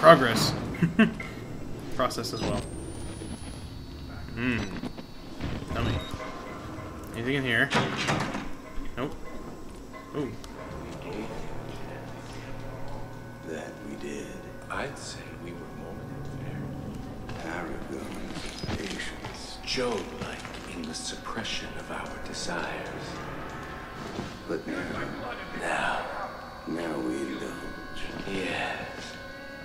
Progress. Process as well. Tell me. Anything in here? Nope. Ooh. That we did. I'd say we were more than fair. Arrogant, patience, Job-like in the suppression of our desires. But now we indulge. Yes.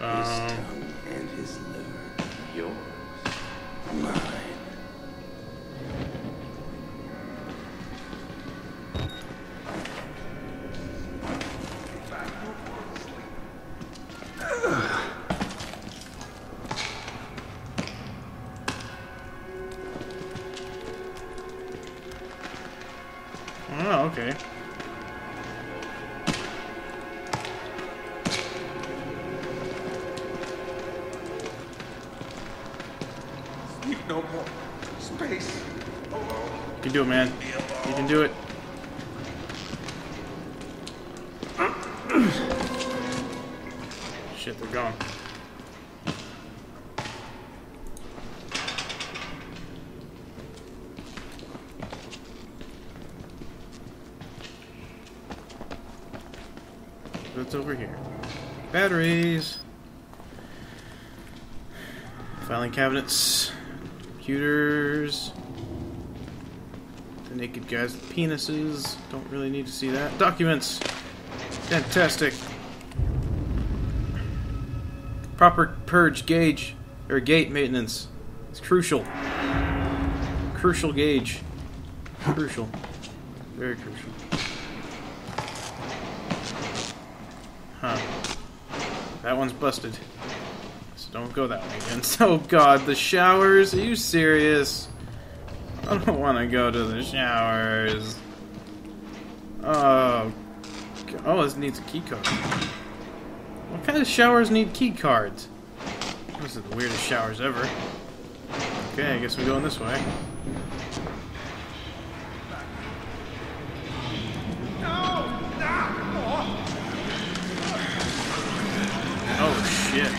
His tongue and his liver. Yours. Mine. Oh, okay. No more space. Alone. You can do it, man. You can do it. Shit, they're gone. What's over here? Batteries. Filing cabinets. Computers. The naked guys with penises. Don't really need to see that. Documents. Fantastic. Proper purge gauge or gate maintenance. It's crucial. Crucial gauge. Crucial. Very crucial. Huh. That one's busted. Don't go that way again. Oh god, the showers? Are you serious? I don't want to go to the showers. Oh. Oh, this needs a key card. What kind of showers need key cards? This is the weirdest showers ever. Okay, I guess we're going this way. Oh, shit.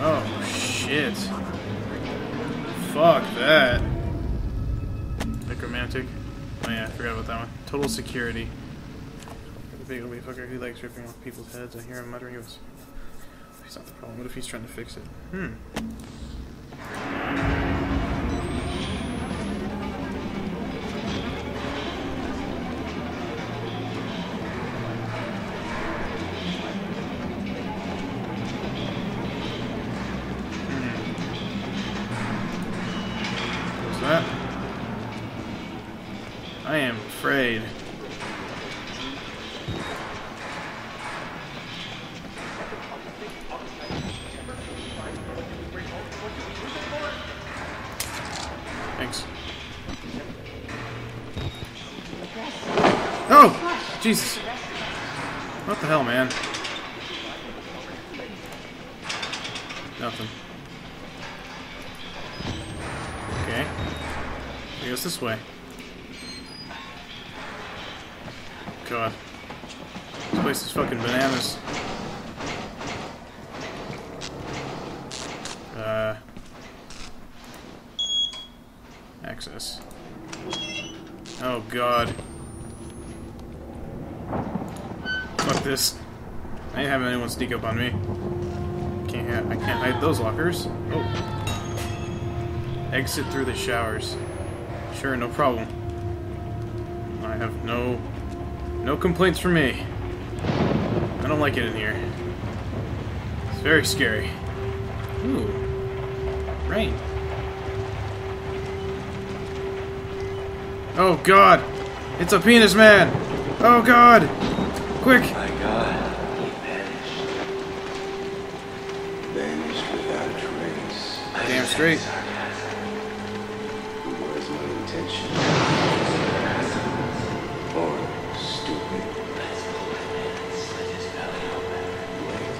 Oh, shit. Fuck that. Necromantic. Oh yeah, I forgot about that one. Total security. The big ugly fucker who likes ripping off people's heads. I hear him muttering. Goes, that's not the problem. What if he's trying to fix it? I am afraid. Thanks. Oh! Jesus! What the hell, man? Nothing. Okay. I guess this way. God. This place is fucking bananas. Access. Oh god. Fuck this. I ain't having anyone sneak up on me. I can't hide those lockers. Oh. Exit through the showers. Sure, no problem. I have no complaints from me. I don't like it in here. It's very scary. Ooh. Rain. Oh god! It's a penis man! Oh god! Quick! Oh my god, he vanished. Vanished without trace. Damn straight. It was my intention. Or stupid.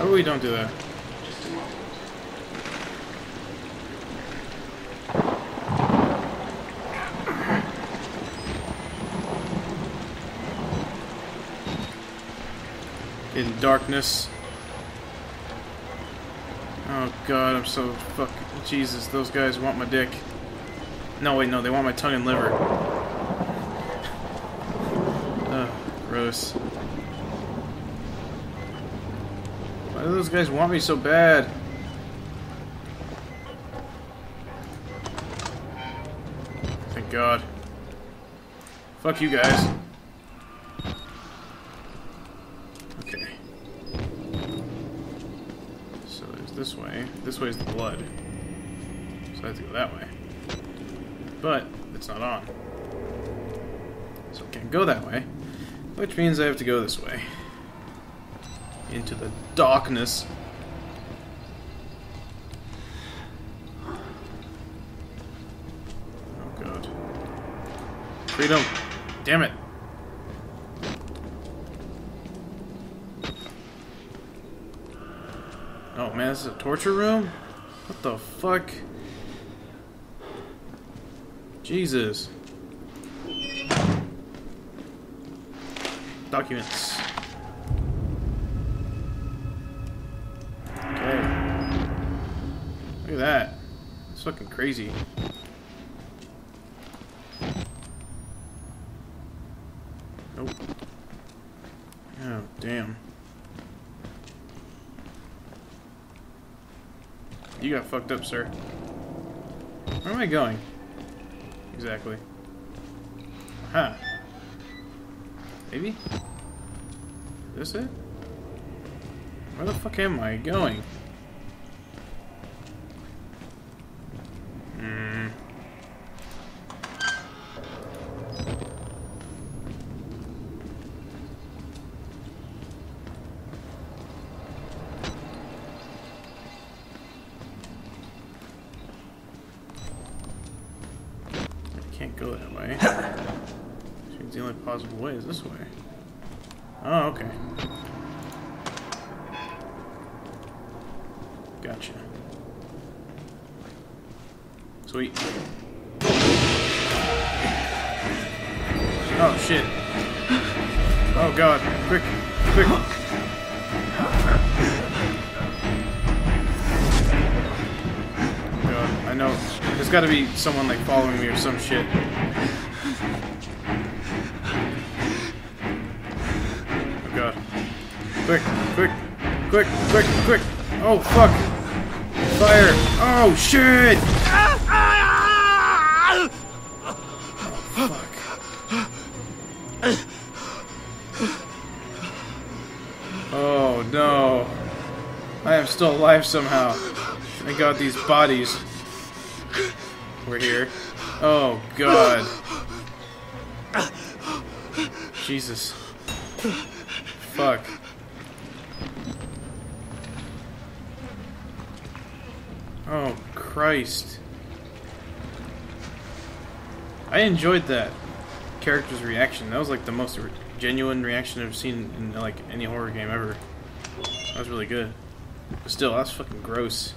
Oh, we don't do that. Just a moment. in darkness. Oh god, I'm so fucking... Jesus, those guys want my dick. No, wait, no, they want my tongue and liver. Gross. Why do those guys want me so bad? Thank god. Fuck you guys. Okay. So there's this way. This way is the blood. So I have to go that way. But it's not on. So I can't go that way. Which means I have to go this way. Into the darkness. Oh god. Freedom! Damn it! Oh man, this is a torture room? What the fuck? Jesus. Documents. Okay. Look at that. It's fucking crazy. Nope. Oh, damn. You got fucked up, sir. Where am I going? Exactly. Huh. Maybe? Is this it? Where the fuck am I going? Hmm. I can't go that way. The only possible way is this way. Oh, okay. Gotcha. Sweet. Oh, shit. Oh, God. Quick. Quick. Oh, God. I know. There's gotta be someone, like, following me or some shit. Quick, quick, quick, quick, quick! Oh, fuck! Fire! Oh, shit! Oh, fuck. Oh, no. I am still alive somehow. I got these bodies. We're here. Oh, God. Jesus. Fuck. Oh, Christ. I enjoyed that character's reaction. That was like the most genuine reaction I've seen in like any horror game ever. That was really good. But still, that's fucking gross.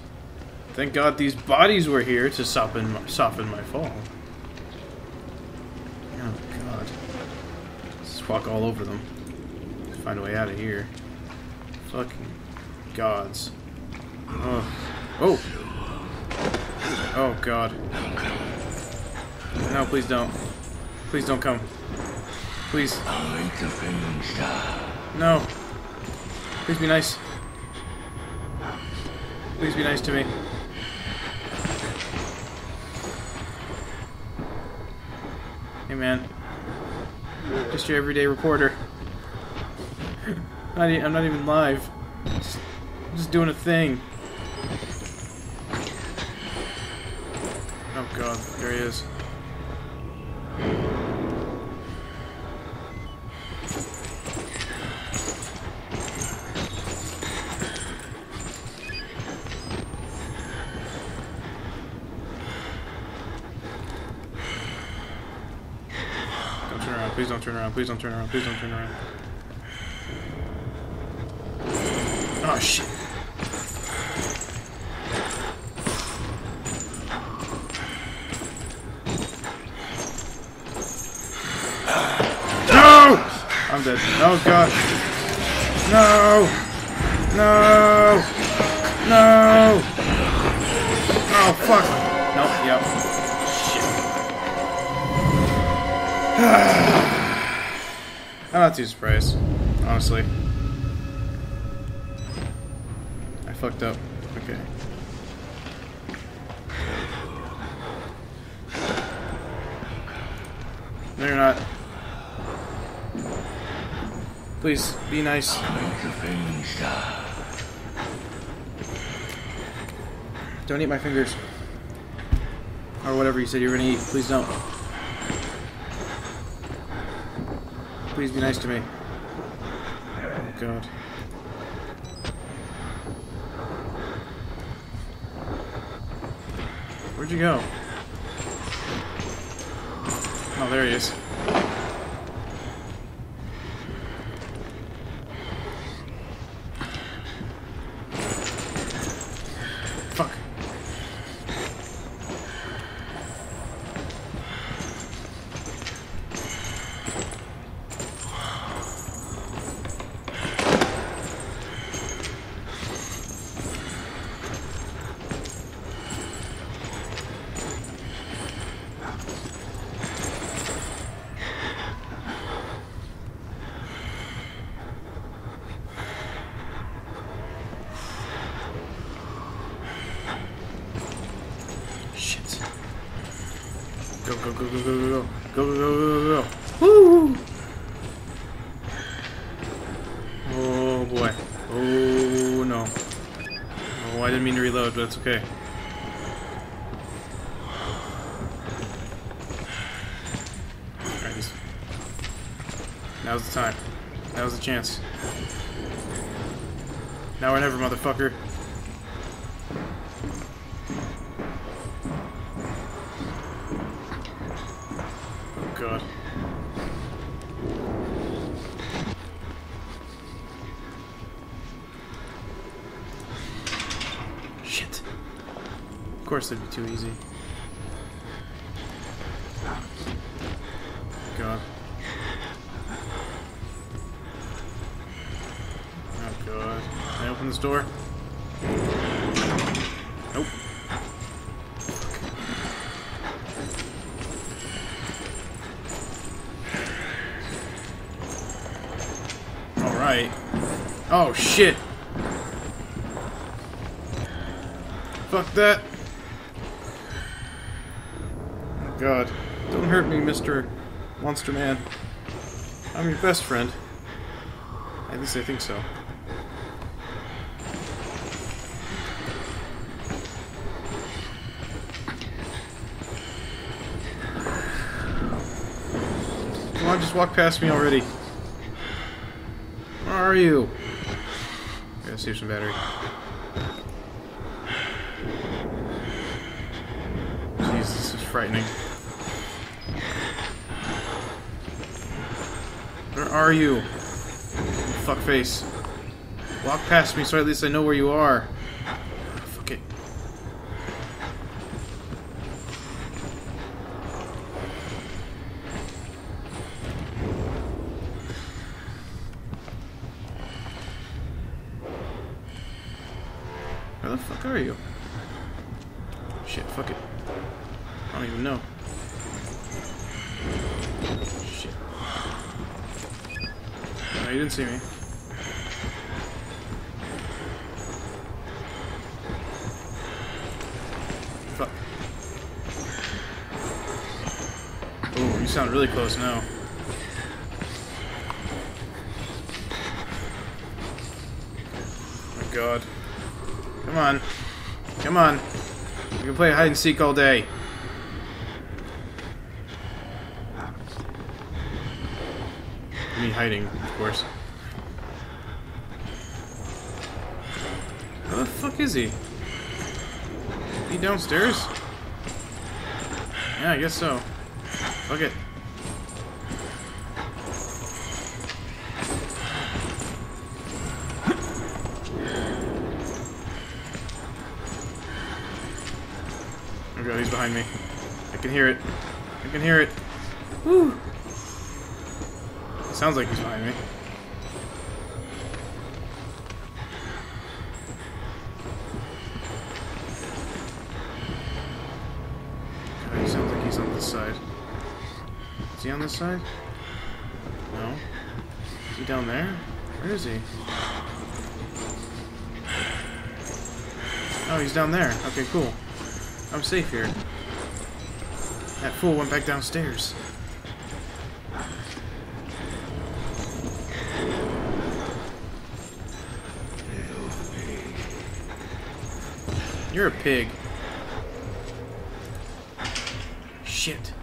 Thank God these bodies were here to soften my fall. Oh, God. Let's just walk all over them. Let's find a way out of here. Fucking gods. Oh. Oh! Oh god. No, please don't. Please don't come. Please. No. Please be nice. Please be nice to me. Hey man. Just your everyday reporter. I'm not even live. I'm just doing a thing. Oh god, there he is. Don't turn around, please don't turn around, please don't turn around, please don't turn around. Oh shit. I'm dead. Oh god. No! No! No! Oh, fuck! Nope, yep. Shit. I'm not too surprised, honestly. I fucked up. Okay. No, you're not. Please, be nice. Don't eat my fingers. Or whatever you said you were gonna eat. Please don't. Please be nice to me. Oh, God. Where'd you go? Oh, there he is. Fuck. Go, go, go, go, go, go, go, go, go, go. Woo! Oh, boy. Oh, no. Oh, I didn't mean to reload, but it's okay. Alright, now's the time. Now's the chance. Now or never, motherfucker. God. Shit. Of course it'd be too easy. God. Oh God. Can I open this door? Nope. Right. Oh shit. Fuck that. Oh, God. Don't hurt me, Mr. Monster Man. I'm your best friend. At least I think so. Come on, just walk past me already. Where are you? I gotta save some battery. Jeez, this is frightening. Where are you? Fuckface. Walk past me so at least I know where you are. Fuck it. Where the fuck are you? Shit, fuck it. I don't even know. Shit. No, you didn't see me. Fuck. Oh, you sound really close now. Oh my God. Come on. Come on. We can play hide and seek all day. Me hiding, of course. Where the fuck is he? Is he downstairs? Yeah, I guess so. Fuck it. Oh God, he's behind me. I can hear it. I can hear it. Woo! It sounds like he's behind me. side? Is he on this side? No. Is he down there? Where is he? Oh, he's down there. Okay, cool. I'm safe here. That fool went back downstairs. You're a pig. Shit.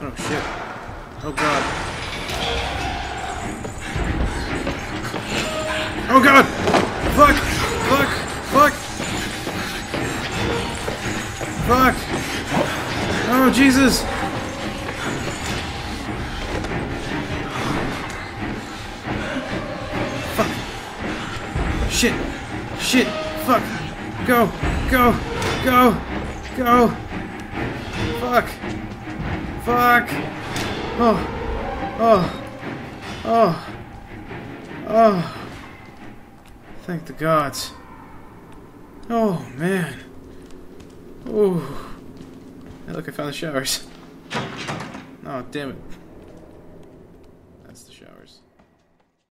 Oh shit. Oh god. Oh god! Fuck! Fuck! Fuck! Fuck! Oh Jesus! Shit! Shit! Fuck! Go! Go! Go! Go! Fuck! Fuck! Oh! Oh! Oh! Oh! Thank the gods! Oh man! Oh! Hey, look, I found the showers. Oh damn it!